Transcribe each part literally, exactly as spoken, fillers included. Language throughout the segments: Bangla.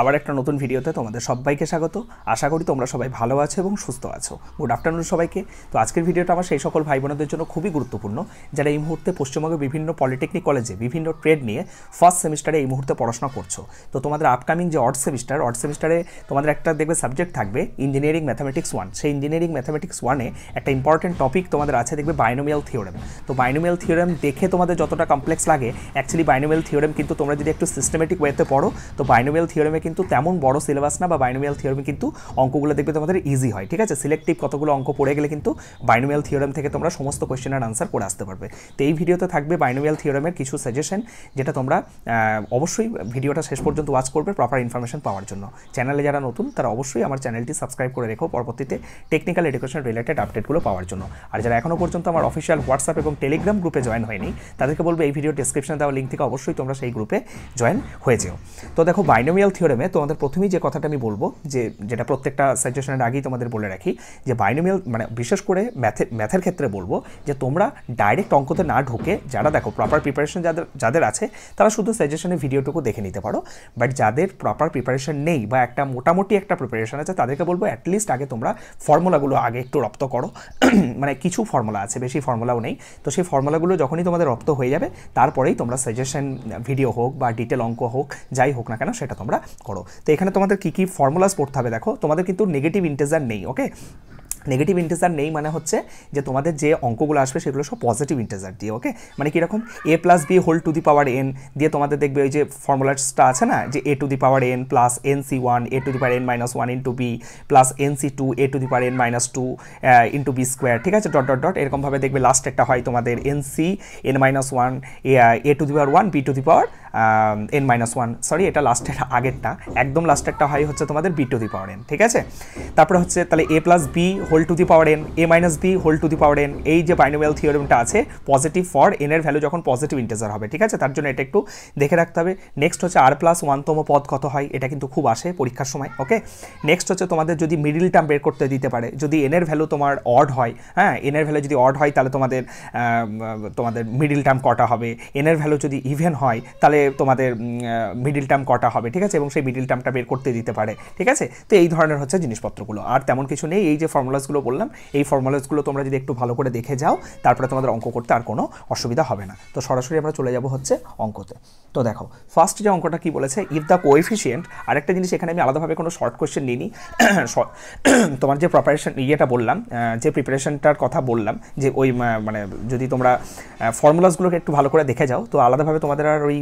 আবার একটা নতুন ভিডিওতে তোমাদের সবাইকে স্বাগত। আশা করি তোমরা সবাই ভালো আছো এবং সুস্থ আছো। গুড আফটারনুন সবাইকে। তো আজকের ভিডিওটা আমার সেই সকল ভাই বোনদের জন্য খুবই গুরুত্বপূর্ণ যারা এই মুহূর্তে পশ্চিমবঙ্গের বিভিন্ন পলিটেকনিক কলেজে বিভিন্ন ট্রেড নিয়ে ফার্স্ট সেমিস্টারে এই মুহূর্তে পড়াশোনা করছো। তো তোমাদের আপকামিং যে অড সেমিস্টার অড সেমিস্টারে তোমাদের একটা দেখবে সাবজেক্ট থাকবে ইঞ্জিনিয়ারিং ম্যাথামেটিক্স ওয়ান। সেই ইঞ্জিনিয়ারিং ম্যাথামেটিক্স ওয়ানে একটা ইম্পর্টেন্ট টপিক তোমাদের আছে দেখবে বাইনোমিয়াল থিওরেম। তো বাইনোমিয়াল থিওরেম দেখে তোমাদের যতটা কমপ্লেক্স লাগে, অ্যাকচুয়ালি বাইনোমিয়াল থিওরেম কিন্তু তোমরা যদি একটু সিস্টেমেটিক ওয়েতে পড়ো তো বাইনোমিয়াল থিওরেমে কিন্তু তেমন বড় সিলেবাস না, বা বাইনোমিয়াল থিওরেমে কিন্তু অঙ্কগুলো দেখবে তোমাদের ইজি হয়। ঠিক আছে, সিলেক্টিভ কতগুলো অঙ্ক পড়ে গেলে কিন্তু বাইনোমিয়াল থিওরেম থেকে তোমরা সমস্ত কোয়েশ্চেনের আনসার করে আসতে পারবে। তো এই ভিডিওতে থাকবে বাইনোমিয়াল থিওরেমের কিছু সাজেশন, যেটা তোমরা অবশ্যই ভিডিওটা শেষ পর্যন্ত ওয়াচ করবে প্রপার ইনফরমেশন পাওয়ার জন্য। চ্যানেলে যারা নতুন তারা অবশ্যই আমার চ্যানেলটি সাবস্ক্রাইব করে রেখো পরবর্তীতে টেকনিক্যাল এডুকেশন রিলেটেড আপডেটগুলো পাওয়ার জন্য। আর যারা এখনও পর্যন্ত আমার অফিসিয়াল হোয়াটসঅ্যাপ এবং টেলিগ্রাম গ্রুপে জয়েন হয়নি তাদেরকে বলবো এই ভিডিও ডিসক্রিপশনে দেওয়া লিঙ্ক থেকে অবশ্যই তোমরা সেই গ্রুপে জয়েন হয়ে যেও। তো দেখো বাইনোমিয়াল থিওরেমে তোমাদের প্রথমেই যে কথাটা আমি বলবো, যে যেটা প্রত্যেকটা সাজেশনের আগেই তোমাদের বলে রাখি, যে বাইনোমিয়াল মানে বিশেষ করে ম্যাথে ম্যাথের ক্ষেত্রে বলবো যে তোমরা ডাইরেক্ট অঙ্কতে না ঢুকে, যারা দেখো প্রপার প্রিপারেশন যাদের যাদের আছে তারা শুধু সাজেশনের ভিডিওটুকু দেখে নিতে পারো, বাট যাদের প্রপার প্রিপারেশন নেই বা একটা মোটামুটি একটা প্রিপারেশন আছে তাদেরকে বলবো অ্যাটলিস্ট আগে তোমরা ফর্মুলাগুলো আগে একটু রপ্ত করো। মানে কিছু ফর্মুলা আছে, বেশি ফর্মুলাও নেই, তো সেই ফর্মুলাগুলো যখনই তোমাদের রপ্ত হয়ে যাবে তারপরেই তোমরা সাজেশন ভিডিও হোক বা ডিটেল অঙ্ক হোক যাই হোক না কেন সেটা তোমরা করো। তো এখানে তোমাদের কী কী ফর্মুলাস পড়তে হবে, দেখো তোমাদের কিন্তু নেগেটিভ ইন্টিজার নেই। ওকে, নেগেটিভ ইন্টিজার নেই মানে হচ্ছে যে তোমাদের যে অঙ্কগুলো আসবে সেগুলো সব পজিটিভ ইন্টিজার দিয়ে। ওকে, মানে কীরকম A plus B whole to the power N দিয়ে তোমাদের দেখবে ওই যে ফর্মুলাসটা আছে না, যে A to the power N plus N C one A to the power N minus one into B plus N C two A to the power N minus two into B square, ঠিক আছে, ডট ডট ডট, এরকমভাবে দেখবে লাস্ট একটা হয় তোমাদের N C N minus one A to the power one B to the power N minus one, sorry এটা লাস্টের আগেরটা, একদম লাস্টেরটা হয় হচ্ছে তোমাদের B to the power N. ঠিক আছে, তারপরে হচ্ছে তাহলে A plus B whole to the power N A minus B whole to the power N, এই যে বাইনোমিয়াল থিওরেমটা আছে পজিটিভ ফর এন এর ভ্যালু যখন পজিটিভ ইন্টিজার হবে, ঠিক আছে, তার জন্য এটা একটু দেখে রাখতে হবে। নেক্সট হচ্ছে আর প্লাস ওয়ানতম পদ কত হয়, এটা কিন্তু খুব আসে পরীক্ষার সময়। ওকে, নেক্সট হচ্ছে তোমাদের যদি মিডিল টার্ম বের করতে দিতে পারে, যদি এন এর ভ্যালু তোমার অড হয়, হ্যাঁ এন এর ভ্যালু যদি অড হয় তাহলে তোমাদের তোমাদের মিডিল টার্ম কটা হবে, এন এর ভ্যালু যদি ইভেন হয় তাহলে তোমাদের মিডিল টার্ম কটা হবে, ঠিক আছে, এবং সেই মিডিল টার্মটা বের করতে দিতে পারে। ঠিক আছে, তো এই ধরনের হচ্ছে জিনিসপত্রগুলো, আর তেমন কিছু নেই। এই যে ফর্মুলাসগুলো বললাম এই ফর্মুলাসগুলো তোমরা যদি একটু ভালো করে দেখে যাও তারপরে তোমাদের অঙ্ক করতে আর কোনো অসুবিধা হবে না। তো সরাসরি আমরা চলে যাব হচ্ছে অঙ্কতে। তো দেখো ফার্স্ট যে অঙ্কটা কি বলেছে, ইফ দ্য কোএফিশিয়েন্ট, আরেকটা জিনিস এখানে আমি আলাদাভাবে কোনো শর্ট কোয়েশ্চেন নিইনি, তোমার যে প্রিপারেশন ইয়েটা বললাম, যে প্রিপারেশনটার কথা বললাম, যে ওই মানে যদি তোমরা ফর্মুলাসগুলোকে একটু ভালো করে দেখে যাও তো আলাদাভাবে তোমাদের আর ওই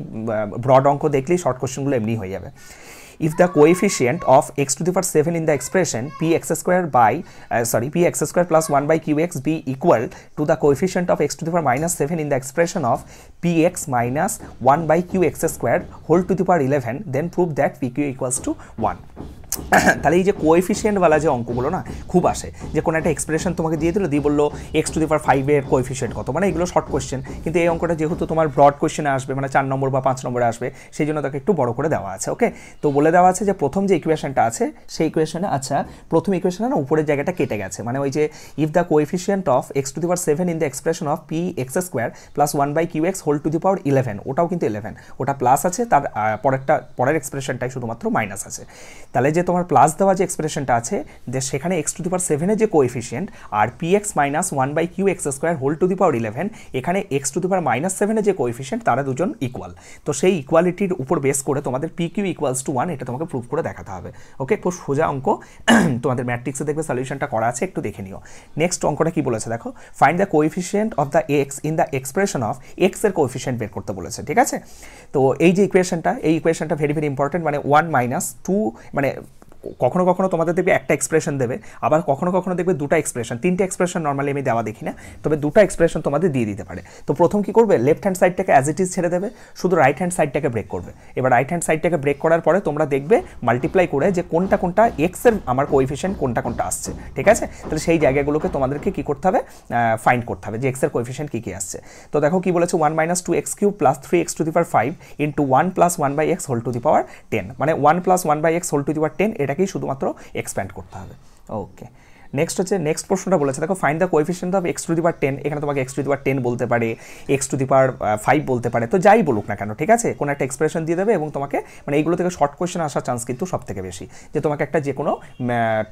ব্রড অঙ্ক দেখলেই শর্ট কোয়েশ্চেনগুলো এমনি হয়ে যাবে। If the coefficient of x to the power seven in the expression px square by uh, sorry px square plus one by qx be equal to the coefficient of x to the power minus seven in the expression of px minus one by qx square whole to the power eleven, then prove that pq equals to one. তাহলে এই যে কোএফিশিয়েন্টওয়ালা যে অঙ্কগুলো না খুব আসে, যে কোনো একটা এক্সপ্রেশন তোমাকে দিয়ে দিল, দিয়ে বললো এক্স টু দি পাওয়ার ফাইভের কোএফিশিয়েন্ট কত, মানে এগুলো শর্ট কোয়েশ্চেন, কিন্তু এই অঙ্কটা যেহেতু তোমার ব্রড কোয়েশ্চেনে আসবে, মানে চার নম্বর বা পাঁচ নম্বরে আসবে, সেই জন্য তাকে একটু বড় করে দেওয়া আছে। ওকে, তো বলে দেওয়া আছে যে প্রথম যে ইকুয়েশনটা আছে সেই ইকুয়েশনে, আচ্ছা প্রথম ইকুয়েশনে না উপরের জায়গাটা কেটে গেছে, মানে ওই যে if the coefficient of X to the power seven in the expression of P X square plus one by Q X whole to the power eleven, ওটাও কিন্তু ইলেভেন, ওটা প্লাস আছে, তার পরেরটা পরের এক্সপ্রেশনটাই শুধুমাত্র মাইনাস আছে। তাহলে যে তোমার প্লাস দেওয়া যে এক্সপ্রেশনটা আছে যে সেখানে এক্স টু দি পাওয়ার সেভেনের যে কোএফিশিয়েন্ট আর P X minus one by Q X square whole to the power eleven, এখানে X to the power minus সেভেনের যে কোএফিশিয়েন্ট তারা দুজন ইকুয়াল, তো সেই ইকুয়ালিটির উপর বেস করে তোমাদের P Q equals to one, এটা তোমাকে প্রুভ করে দেখাতে হবে। ওকে, খুব সোজা অঙ্ক, তোমাদের ম্যাট্রিক্সে দেখবে সলিউশনটা করা আছে, একটু দেখে নিও। নেক্সট অঙ্কটা কি বলেছে দেখো, find the coefficient of the X in the expression of X এর কোএফিশিয়েন্ট বের করতে বলেছে। ঠিক আছে, তো এই যে ইকুয়েশনটা এই ইকুয়েশনটা ভেরি ভেরি ইম্পর্টেন্ট, মানে ওয়ান মাইনাস টু, মানে কখনো কখনো তোমাদের দেখবে একটা এক্সপ্রেশন দেবে, আবার কখনো কখনো দেখবে দুটো এক্সপ্রেশন, তিনটে এক্সপ্রেশন নর্মালি আমি দেওয়া দেখি না, তবে দুটো এক্সপ্রেশন তোমাদের দিয়ে দিতে পারে। তো প্রথম কী করবে, লেফট হ্যান্ড সাইডটাকে অ্যাজ ইট ইজ ছেড়ে দেবে, শুধু রাইট হ্যান্ড সাইডটাকে ব্রেক করবে। এবার রাইট হ্যান্ড সাইডটাকে ব্রেক করার পরে তোমরা দেখবে মাল্টিপ্লাই করে যে কোনটা কোনটা এক্সের আমার কোএফিশিয়েন্ট কোনটা কোনটা আসছে। ঠিক আছে, তাহলে সেই জায়গাগুলোকে তোমাদেরকে কী করতে হবে, ফাইন্ড করতে হবে যে এক্সের কোএফিশিয়েন্ট কী কী আসছে। তো দেখো কী বলেছে, one minus two X cube plus three X to the power five into one plus one by X whole to the power ten, মানে one plus one by X whole to the power ten, এটাকেই শুধুমাত্র এক্সপ্যান্ড করতে হবে। ওকে, नेक्स्ट হচ্ছে নেক্সট প্রশ্নটা বলেছে দেখো find the coefficient of x to the power ten এখানে তোমাকে x to the power ten বলতে পারে x to the power five বলতে পারে তো যাই বলুক না কেন ঠিক আছে কোন একটা এক্সপ্রেশন দিয়ে দেবে এবং তোমাকে মানে এইগুলো থেকে শর্ট কোশ্চেন আসার চান্স কিন্তু সবথেকে বেশি যে তোমাকে একটা যে কোনো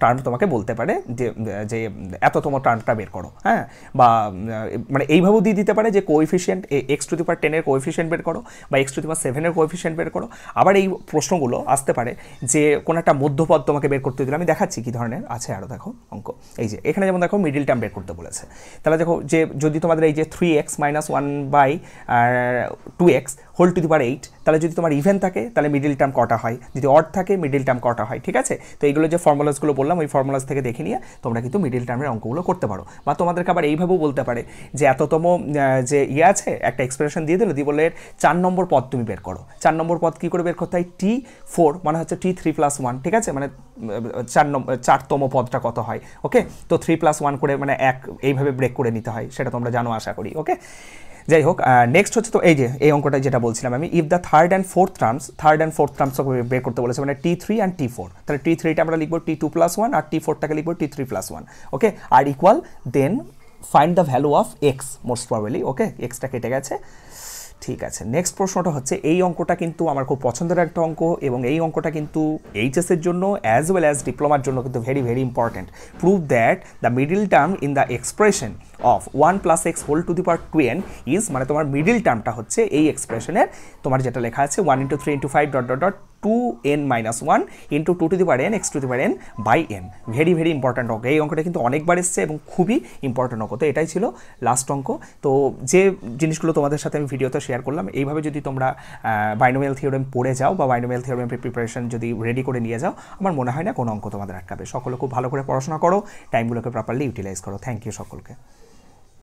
টার্ম তোমাকে বলতে পারে যে যে এত তোমরা টার্মটা বের করো হ্যাঁ বা মানে এইভাবে দিয়ে দিতে পারে যে coefficient x to the power ten এর কোএফিশিয়েন্ট বের করো বা x to the power seven এর কোএফিশিয়েন্ট বের করো আবার এই প্রশ্নগুলো আসতে পারে যে কোন একটা মধ্যপদ তোমাকে বের করতে দিলাম আমি দেখাচ্ছি কি ধরনের আছে আর দেখো অঙ্ক এই যে এখানে যেমন দেখো মিডল টার্ম বের করতে বলেছে তাহলে দেখো যে যদি তোমাদের এই যে three X - one by two X whole to the power eight তাহলে যদি তোমার ইভেন থাকে তাহলে মিডল টার্ম কটা হয় যদি অড থাকে মিডল টার্ম কটা হয় ঠিক আছে তো এইগুলো যে ফর্মুলাসগুলো বললাম ওই ফর্মুলাস থেকে দেখে নিয়ে তোমরা কিন্তু মিডল টার্মের অঙ্কগুলো করতে পারো বা তোমাদেরকে আবার এইভাবেও বলতে পারে যে এততম যে ইয়ে আছে একটা এক্সপ্রেশন দিয়ে দিলো দিয়ে বললে চার নম্বর পদ তুমি বের করো চার নম্বর পদ কী করে বের করতে হয় টি ফোর মানে হচ্ছে টি থ্রি প্লাস ওয়ান ঠিক আছে মানে চার নম্বর চারতম পদটা কত হয় ওকে তো থ্রি প্লাস ওয়ান করে মানে এক এইভাবে ব্রেক করে নিতে হয় সেটা তোমরা জানো আশা করি ওকে যাই হোক নেক্সট হচ্ছে তো এই যে এই অঙ্কটা যেটা বলছিলাম আমি if the third and fourth terms third and fourth টার্মসকে বের করতে বলেছে মানে T three and T four তাহলে টি থ্রিটা আমরা লিখবো টি টু প্লাস ওয়ান আর টি ফোরটাকে লিখবো T three plus one okay R equal then find the value of X most probably okay এক্সটা কেটে গেছে ঠিক আছে নেক্সট প্রশ্নটা হচ্ছে এই অঙ্কটা কিন্তু আমার খুব পছন্দের একটা অঙ্ক এবং এই অঙ্কটা কিন্তু এইচএসের জন্য অ্যাজ ওয়েল অ্যাজ ডিপ্লোমার জন্য কিন্তু very very important prove that the middle term in the expression of one plus X whole to the power ten is মানে তোমার মিডল টার্মটা হচ্ছে এই এক্সপ্রেশনের তোমার যেটা লেখা আছে one into three into five dot dot dot two N minus one into two to the power n x to the power n by n very very important অঙ্ক এই অঙ্কটা কিন্তু অনেকবার এসছে এবং খুবই ইম্পর্টেন্ট অঙ্ক তো এটাই ছিল লাস্ট অঙ্ক তো যে জিনিসগুলো তোমাদের সাথে আমি ভিডিওতে শেয়ার করলাম এইভাবে যদি তোমরা বাইনোমিয়াল থিওরেম পড়ে যাও বা বাইনোমিয়াল থিওরেম প্রিপারেশন যদি রেডি করে নিয়ে যাও আমার মনে হয় না কোনো অঙ্ক তোমাদের আটকাবে সকলে খুব ভালো করে পড়াশোনা করো টাইমগুলোকে প্রপারলি ইউটিলাইজ করো থ্যাংক ইউ সকলকে।